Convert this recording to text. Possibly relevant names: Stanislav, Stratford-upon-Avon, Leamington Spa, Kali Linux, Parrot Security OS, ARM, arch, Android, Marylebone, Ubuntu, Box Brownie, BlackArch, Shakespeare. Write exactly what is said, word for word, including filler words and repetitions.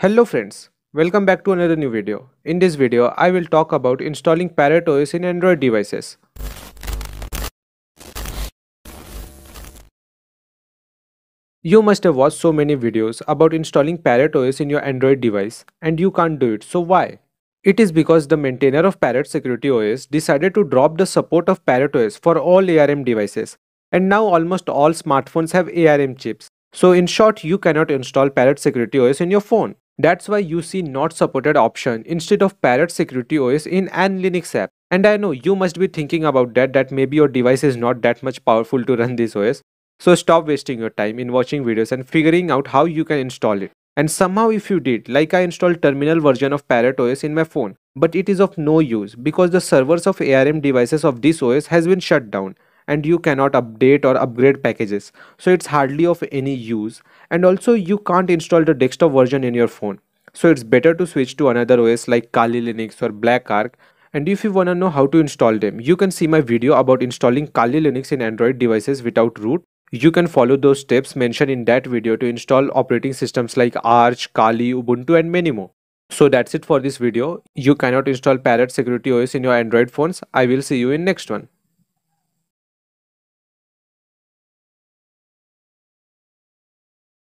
Hello friends, welcome back to another new video. In this video, I will talk about installing Parrot O S in Android devices. You must have watched so many videos about installing Parrot O S in your Android device and you can't do it, so why? It is because the maintainer of Parrot Security O S decided to drop the support of Parrot O S for all A R M devices, and now almost all smartphones have A R M chips. So in short, you cannot install Parrot Security O S in your phone. That's why you see not supported option instead of Parrot Security O S in an Linux app. And I know you must be thinking about that that maybe your device is not that much powerful to run this O S. So stop wasting your time in watching videos and figuring out how you can install it. And somehow if you did, like I installed terminal version of Parrot O S in my phone. But it is of no use because the servers of A R M devices of this O S has been shut down. And you cannot update or upgrade packages, so it's hardly of any use, and also you can't install the desktop version in your phone, so it's better to switch to another O S like Kali Linux or BlackArch. And if you wanna know how to install them, you can see my video about installing Kali Linux in Android devices without root. You can follow those steps mentioned in that video to install operating systems like Arch, Kali, Ubuntu and many more. So that's it for this video. You cannot install Parrot Security O S in your Android phones. I will see you in next one.